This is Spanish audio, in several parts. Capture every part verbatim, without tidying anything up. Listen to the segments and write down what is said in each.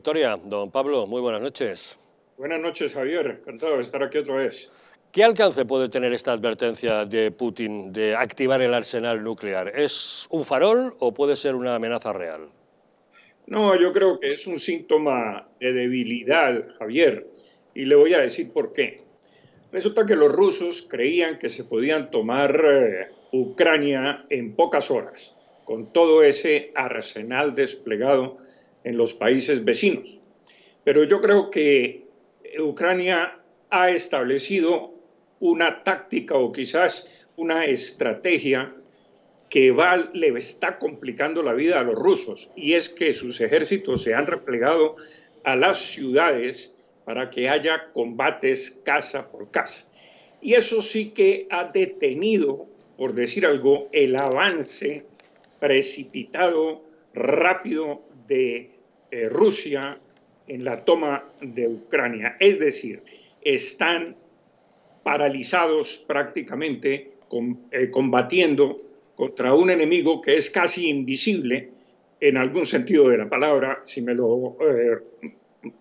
Victoria, don Pablo, muy buenas noches. Buenas noches, Javier. Encantado de estar aquí otra vez. ¿Qué alcance puede tener esta advertencia de Putin de activar el arsenal nuclear? ¿Es un farol o puede ser una amenaza real? No, yo creo que es un síntoma de debilidad, Javier, y le voy a decir por qué. Resulta que los rusos creían que se podían tomar eh, Ucrania en pocas horas, con todo ese arsenal desplegado en los países vecinos. Pero yo creo que Ucrania ha establecido una táctica o quizás una estrategia que va, le está complicando la vida a los rusos, y es que sus ejércitos se han replegado a las ciudades para que haya combates casa por casa. Y eso sí que ha detenido, por decir algo, el avance precipitado, rápido de Eh, Rusia en la toma de Ucrania. Es decir, están paralizados prácticamente con, eh, combatiendo contra un enemigo que es casi invisible en algún sentido de la palabra, si me lo, eh,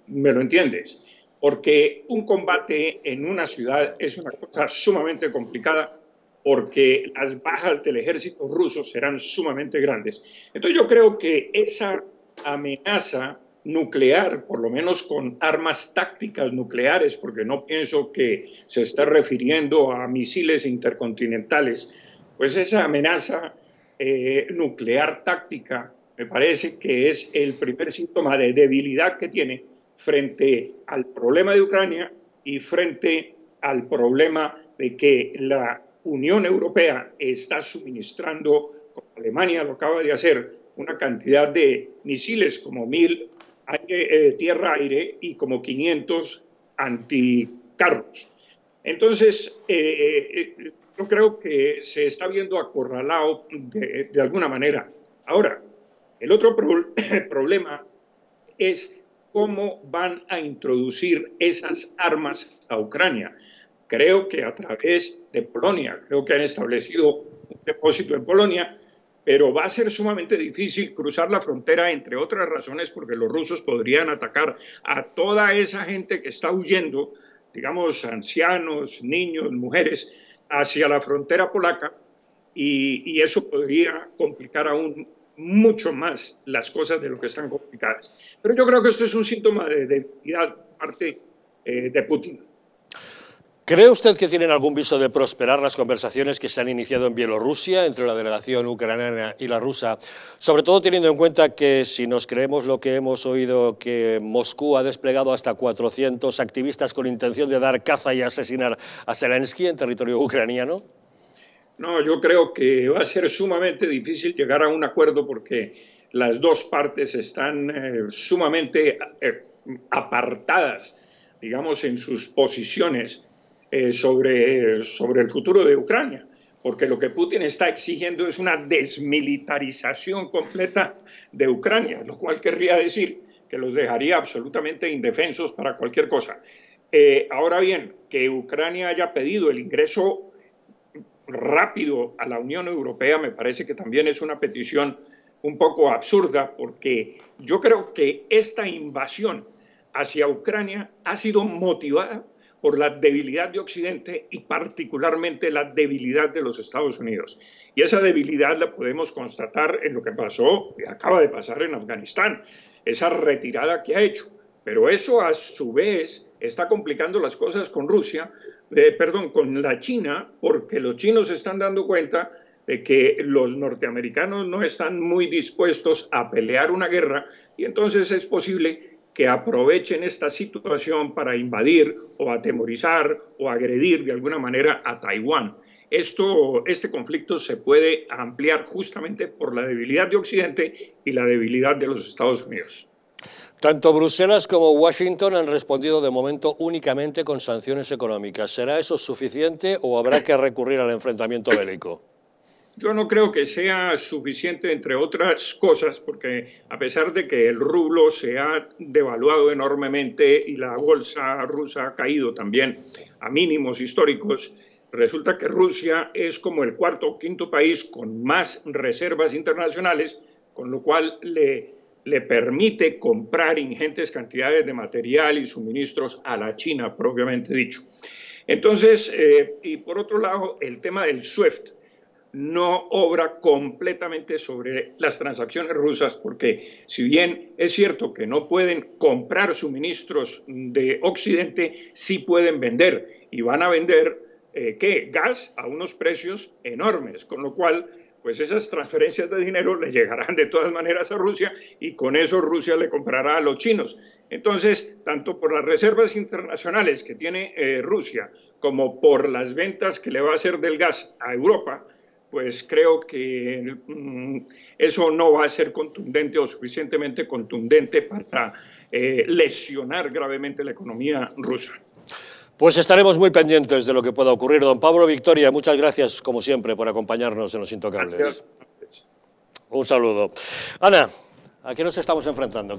me lo entiendes. Porque un combate en una ciudad es una cosa sumamente complicada, porque las bajas del ejército ruso serán sumamente grandes. Entonces yo creo que esa amenaza nuclear, por lo menos con armas tácticas nucleares, porque no pienso que se está refiriendo a misiles intercontinentales, pues esa amenaza eh, nuclear táctica me parece que es el primer síntoma de debilidad que tiene frente al problema de Ucrania y frente al problema de que la Unión Europea está suministrando, como Alemania lo acaba de hacer, una cantidad de misiles como mil eh, tierra-aire y como quinientos anticarros. Entonces, eh, eh, yo creo que se está viendo acorralado de, de alguna manera. Ahora, el otro pro problema es cómo van a introducir esas armas a Ucrania. Creo que a través de Polonia, creo que han establecido un depósito en Polonia, pero va a ser sumamente difícil cruzar la frontera, entre otras razones, porque los rusos podrían atacar a toda esa gente que está huyendo, digamos, ancianos, niños, mujeres, hacia la frontera polaca, y, y eso podría complicar aún mucho más las cosas de lo que están complicadas. Pero yo creo que esto es un síntoma de debilidad parte eh, de Putin. ¿Cree usted que tienen algún viso de prosperar las conversaciones que se han iniciado en Bielorrusia entre la delegación ucraniana y la rusa? Sobre todo teniendo en cuenta que, si nos creemos lo que hemos oído, que Moscú ha desplegado hasta cuatrocientos activistas con intención de dar caza y asesinar a Zelensky en territorio ucraniano. No, yo creo que va a ser sumamente difícil llegar a un acuerdo porque las dos partes están eh, sumamente eh, apartadas, digamos, en sus posiciones Sobre, sobre el futuro de Ucrania, porque lo que Putin está exigiendo es una desmilitarización completa de Ucrania, lo cual querría decir que los dejaría absolutamente indefensos para cualquier cosa. Eh, ahora bien, que Ucrania haya pedido el ingreso rápido a la Unión Europea me parece que también es una petición un poco absurda, porque yo creo que esta invasión hacia Ucrania ha sido motivada por la debilidad de Occidente y particularmente la debilidad de los Estados Unidos. Y esa debilidad la podemos constatar en lo que pasó, que acaba de pasar en Afganistán, esa retirada que ha hecho. Pero eso a su vez está complicando las cosas con Rusia, eh, perdón, con la China, porque los chinos se están dando cuenta de que los norteamericanos no están muy dispuestos a pelear una guerra, y entonces es posible que aprovechen esta situación para invadir o atemorizar o agredir de alguna manera a Taiwán. Esto, este conflicto se puede ampliar justamente por la debilidad de Occidente y la debilidad de los Estados Unidos. Tanto Bruselas como Washington han respondido de momento únicamente con sanciones económicas. ¿Será eso suficiente o habrá que recurrir al enfrentamiento bélico? Yo no creo que sea suficiente, entre otras cosas, porque a pesar de que el rublo se ha devaluado enormemente y la bolsa rusa ha caído también a mínimos históricos, resulta que Rusia es como el cuarto o quinto país con más reservas internacionales, con lo cual le le permite comprar ingentes cantidades de material y suministros a la China, propiamente dicho. Entonces, eh, y por otro lado, el tema del SWIFT no obra completamente sobre las transacciones rusas, porque si bien es cierto que no pueden comprar suministros de Occidente, sí pueden vender, y van a vender eh, ¿qué? Gas a unos precios enormes, con lo cual pues esas transferencias de dinero le llegarán de todas maneras a Rusia, y con eso Rusia le comprará a los chinos. Entonces, tanto por las reservas internacionales que tiene eh, Rusia como por las ventas que le va a hacer del gas a Europa, pues creo que mm, eso no va a ser contundente o suficientemente contundente para eh, lesionar gravemente la economía rusa. Pues estaremos muy pendientes de lo que pueda ocurrir. Don Pablo Victoria, muchas gracias, como siempre, por acompañarnos en Los Intocables. Gracias. Un saludo. Ana, ¿a qué nos estamos enfrentando?